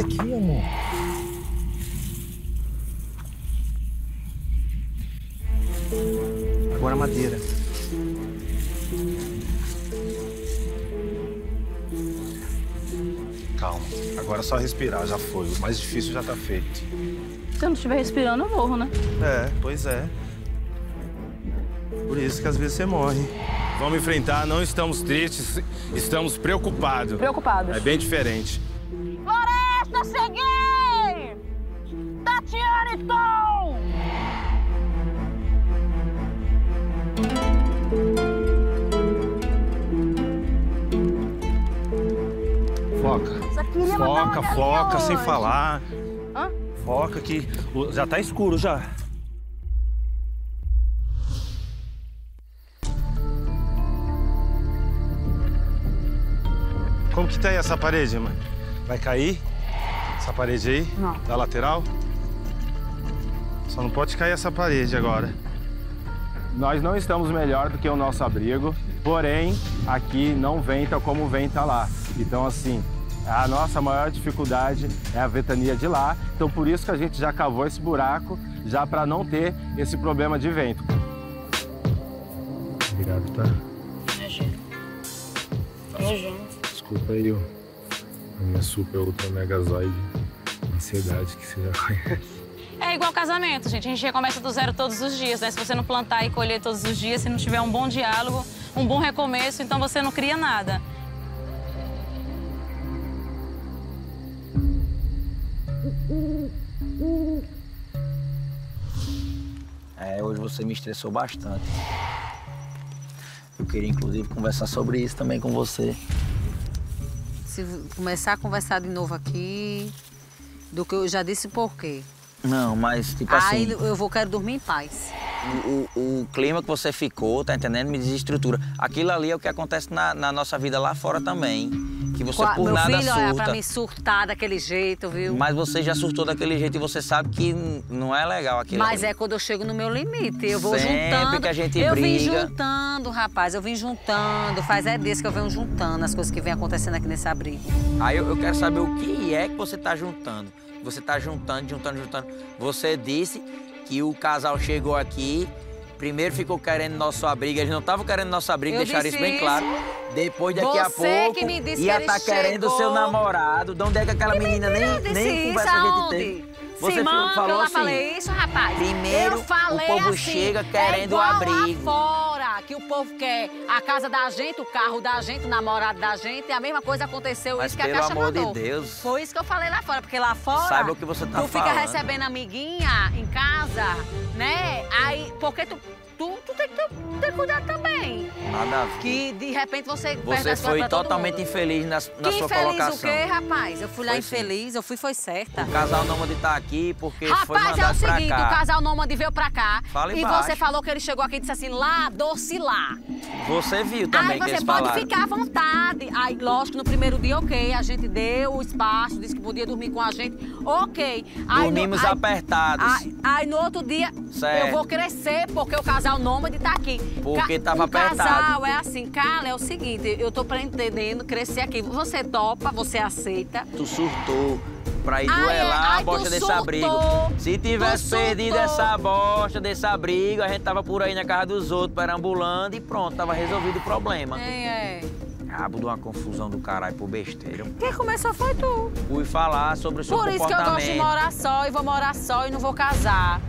até aqui, amor. Agora a madeira. Calma. Agora é só respirar, já foi. O mais difícil já tá feito. Se eu não estiver respirando, eu morro, né? É, pois é. Por isso que às vezes você morre. Vamos enfrentar, não estamos tristes, estamos preocupados. Preocupados. É bem diferente. Floresta, cheguei! Tatiana e Tom! Foca. Foca, sem falar. Hã? Foca que já tá escuro já. Como que tá aí essa parede, mãe? Vai cair? Essa parede aí? Não. Da lateral? Só não pode cair essa parede agora. Nós não estamos melhor do que o nosso abrigo, porém, aqui não venta como venta lá. Então, assim, a nossa maior dificuldade é a ventania de lá. Então, por isso que a gente já cavou esse buraco, já para não ter esse problema de vento. Obrigado, tá? Imagina. Desculpa aí, a minha super ultra megazoide ansiedade que você já conhece. É igual casamento, gente. A gente recomeça do zero todos os dias, né? Se você não plantar e colher todos os dias, se não tiver um bom diálogo, um bom recomeço, então você não cria nada. É, hoje você me estressou bastante. Eu queria, inclusive, conversar sobre isso também com você. Se começar a conversar de novo aqui, do que eu já disse por quê. Não, mas tipo assim... Aí quero dormir em paz. O clima que você ficou, tá entendendo, me desestrutura. Aquilo ali é o que acontece na nossa vida lá fora também. Que você por nada surta. Meu filho, olha, pra mim surtar daquele jeito, viu? Mas você já surtou daquele jeito e você sabe que não é legal aquilo ali. Mas é quando eu chego no meu limite, eu vou juntando. Sempre que a gente briga. Eu vim juntando, rapaz, eu vim juntando. Faz é desse que eu venho juntando as coisas que vem acontecendo aqui nesse abrigo. Aí eu quero saber o que é que você tá juntando. Você tá juntando. Você disse que o casal chegou aqui, primeiro ficou querendo nosso abrigo, eles não estavam querendo nosso abrigo, deixaram isso bem claro. Depois, daqui a pouco, ia estar querendo o seu namorado. De onde é que aquela menina nem conversa a gente tem? Você falou assim, falei isso, rapaz. Primeiro, o povo chega querendo o abrigo. Que o povo quer a casa da gente, o carro da gente, o namorado da gente. A mesma coisa aconteceu, mas isso que a Caixa mandou. Pelo amor de Deus. Foi isso que eu falei lá fora, porque lá fora... Sabe o que você tá falando. Tu fica recebendo amiguinha em casa, né? Aí, porque tu tem que ter cuidado também. Nada a ver. Que de repente você perde a sua vida. Você foi totalmente infeliz na sua colocação. Infeliz o quê, rapaz? Eu fui lá infeliz, eu fui certa. O casal nômade tá aqui porque foi mandado pra cá. Rapaz, é o seguinte, o casal nômade veio pra cá. Fala embaixo. E você falou que ele chegou aqui e disse assim, lá, doce lá. Você viu também que eles falaram. Aí você pode ficar à vontade. Aí, lógico, no primeiro dia, ok, a gente deu o espaço, disse que podia dormir com a gente, ok. Aí, dormimos apertados. Aí no outro dia, certo. Eu vou crescer porque o casal nômade tá aqui. Porque tava apertado. Casal é assim, Carla, é o seguinte, eu tô pretendendo crescer aqui. Você topa, você aceita. Tu surtou pra ir duelar a bosta desse abrigo. Se tivesse perdido essa bosta desse abrigo, a gente tava por aí na casa dos outros, perambulando e pronto, tava resolvido o problema. É. Rabo de uma confusão do caralho por besteira. Quem começou foi tu. Fui falar sobre o seu comportamento. Por isso que eu gosto de morar só e vou morar só e não vou casar.